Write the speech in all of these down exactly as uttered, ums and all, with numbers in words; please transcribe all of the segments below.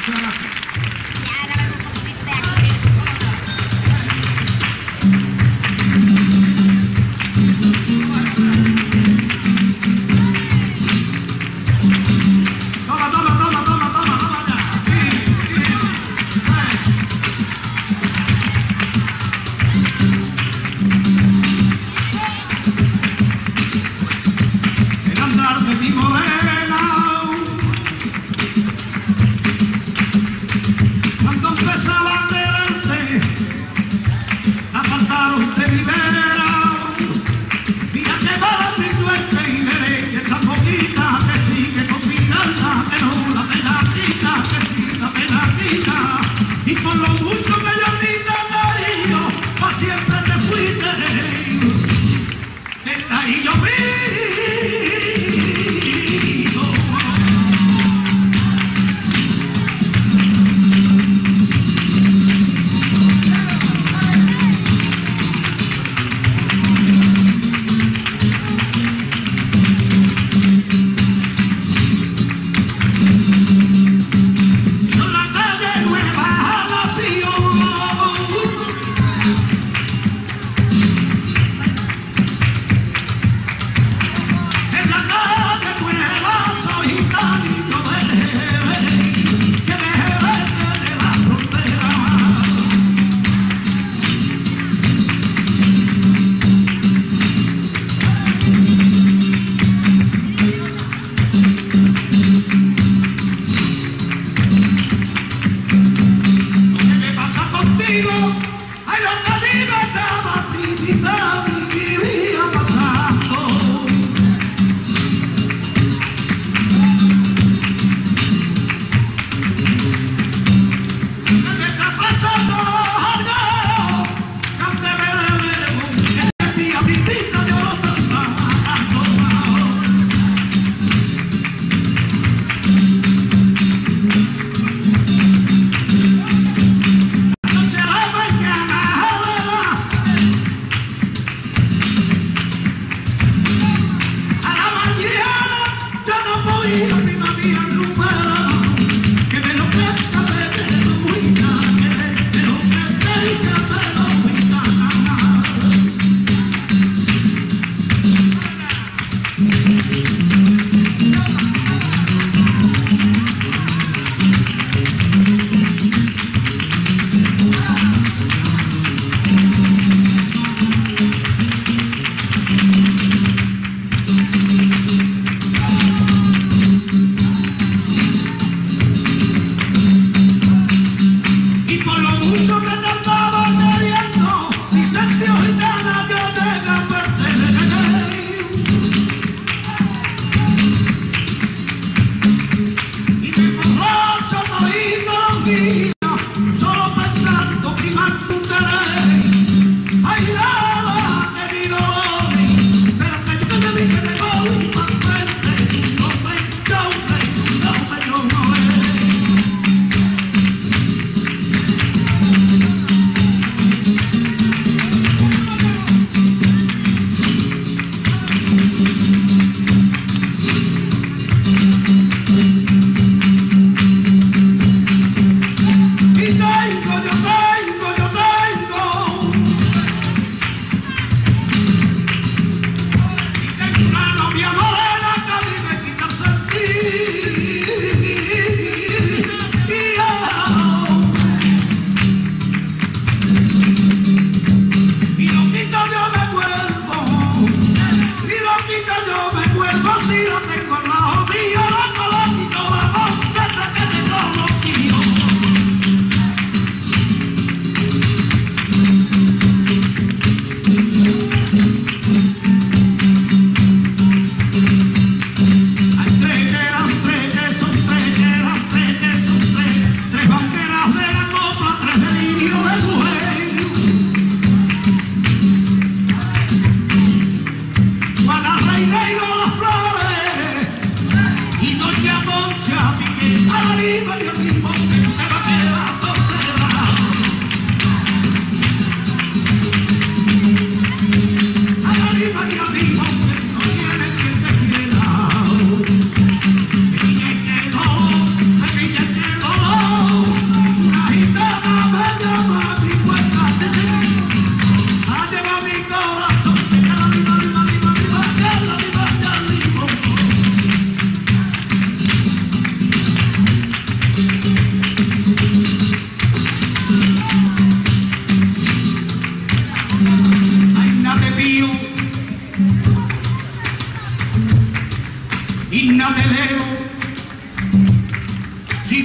Oh!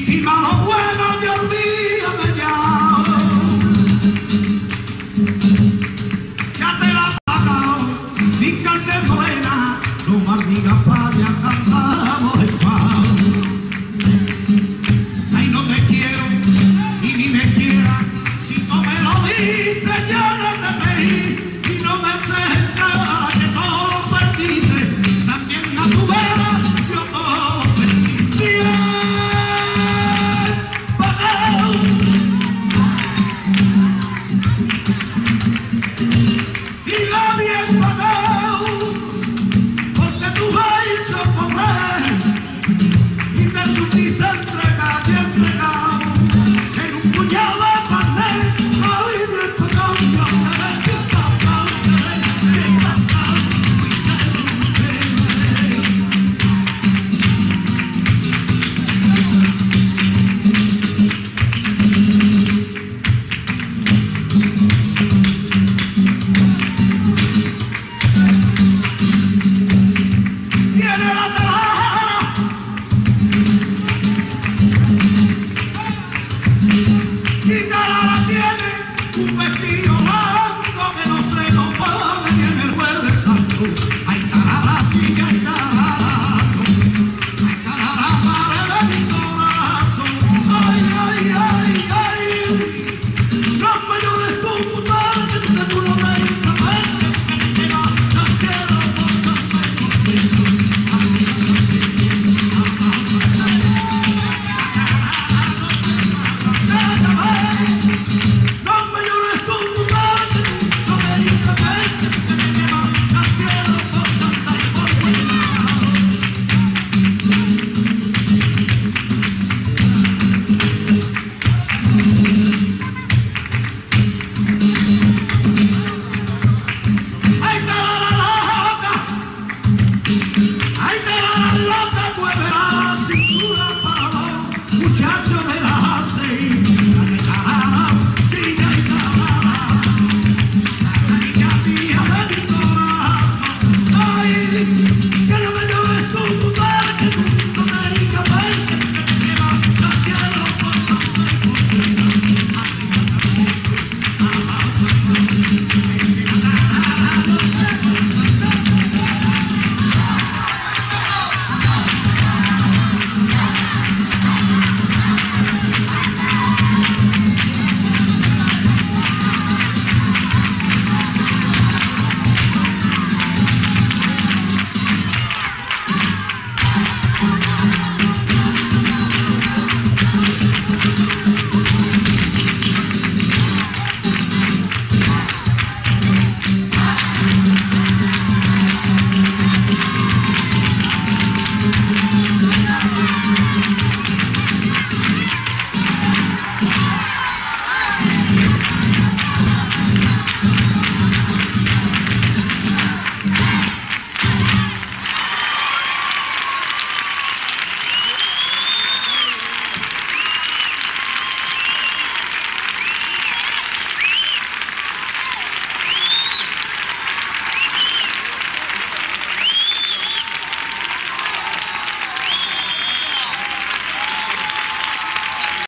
firma lo bueno y olvídame ya. Ya te la he pagado, mi carne morena, no más digas falla, cantamos el pavo. Ay, no te quiero y ni me quiera, si tú me lo diste ya no te pedí y no me aceptas. Ahí te va la loca, mueve la cintura para abajo, muchacho de